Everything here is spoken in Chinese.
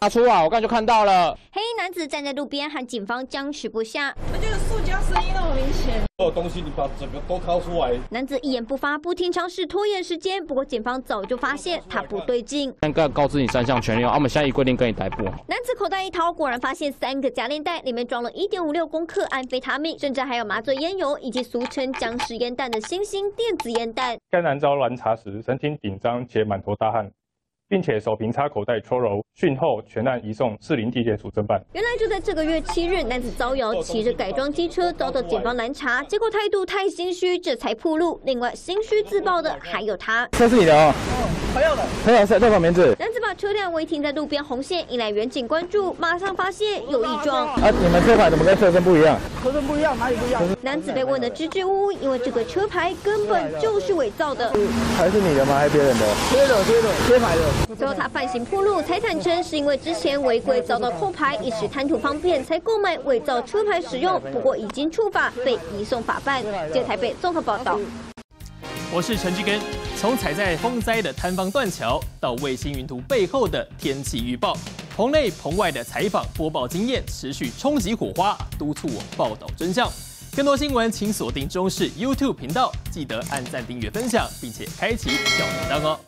拿出啊！我刚才就看到了，黑衣男子站在路边，和警方僵持不下。这个塑胶声音那么明显，所有东西你把整个都掏出来。男子一言不发，不停尝试拖延时间。不过警方早就发现他不对劲。现在告知你三项权利，我们现在依规定跟你逮捕。男子口袋一掏，果然发现3个夹链袋，里面装了1.56公克安非他命，甚至还有麻醉烟油以及俗称僵尸烟弹的新型电子烟弹。该男遭拦查时，神情紧张且满头大汗。 并且手平插口袋搓揉，讯后全案移送士林地检署侦办。原来就在这个月7日，男子招摇骑着改装机车遭到警方拦查，结果态度太心虚，这才暴露。另外，心虚自爆的还有他，这是你的哦，朋友的，朋友在报名字。男子把车辆违停在路边红线，引来远警关注，马上发现有异状。你们车牌怎么跟车身不一样？车身不一样，哪里不一样？男子被问得支支吾吾，因为这个车牌根本就是伪造的。还是你的吗？还是别人的？别的，车牌的。 最后，他犯行暴露，才坦承是因为之前违规遭到扣牌，一时贪图方便，才购买伪造车牌使用。不过已经触法，被移送法办。接台北综合报道。我是陈志根，从踩在风灾的摊方断桥，到卫星云图背后的天气预报，棚内棚外的采访播报经验，持续冲击火花，督促我报道真相。更多新闻，请锁定中视 YouTube 频道，记得按赞、订阅、分享，并且开启小铃铛哦。